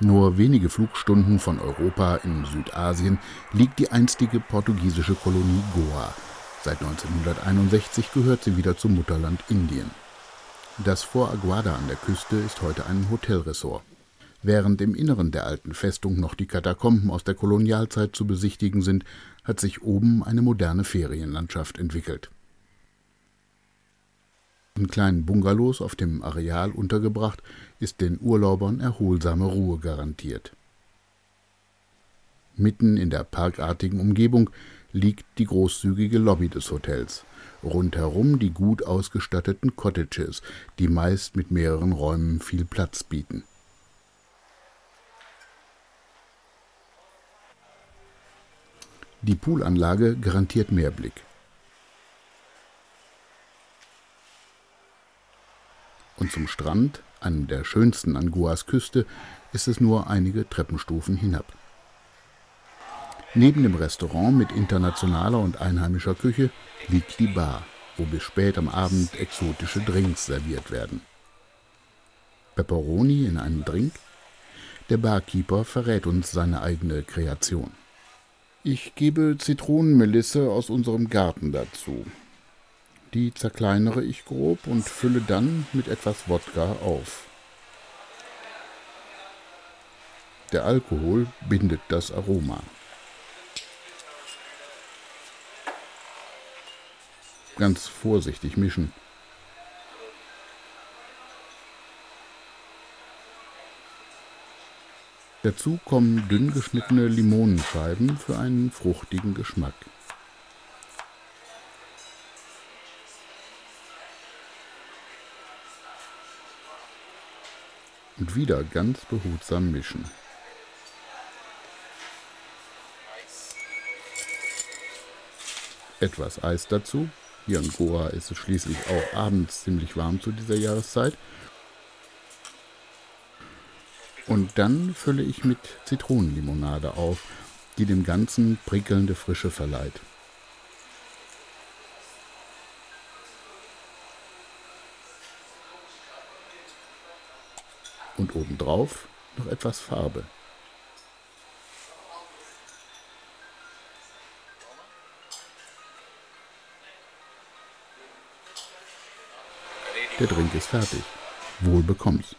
Nur wenige Flugstunden von Europa in Südasien liegt die einstige portugiesische Kolonie Goa. Seit 1961 gehört sie wieder zum Mutterland Indien. Das Fort Aguada an der Küste ist heute ein Hotelresort. Während im Inneren der alten Festung noch die Katakomben aus der Kolonialzeit zu besichtigen sind, hat sich oben eine moderne Ferienlandschaft entwickelt. In kleinen Bungalows auf dem Areal untergebracht, ist den Urlaubern erholsame Ruhe garantiert. Mitten in der parkartigen Umgebung liegt die großzügige Lobby des Hotels, rundherum die gut ausgestatteten Cottages, die meist mit mehreren Räumen viel Platz bieten. Die Poolanlage garantiert mehr Blick. Und zum Strand, einem der schönsten an Goas Küste, ist es nur einige Treppenstufen hinab. Neben dem Restaurant mit internationaler und einheimischer Küche liegt die Bar, wo bis spät am Abend exotische Drinks serviert werden. Pepperoni in einem Drink? Der Barkeeper verrät uns seine eigene Kreation. Ich gebe Zitronenmelisse aus unserem Garten dazu. Die zerkleinere ich grob und fülle dann mit etwas Wodka auf. Der Alkohol bindet das Aroma. Ganz vorsichtig mischen. Dazu kommen dünn geschnittene Limonenscheiben für einen fruchtigen Geschmack. Und wieder ganz behutsam mischen. Etwas Eis dazu. Hier in Goa ist es schließlich auch abends ziemlich warm zu dieser Jahreszeit. Und dann fülle ich mit Zitronenlimonade auf, die dem Ganzen prickelnde Frische verleiht. Und obendrauf noch etwas Farbe. Der Drink ist fertig. Wohl bekomm's.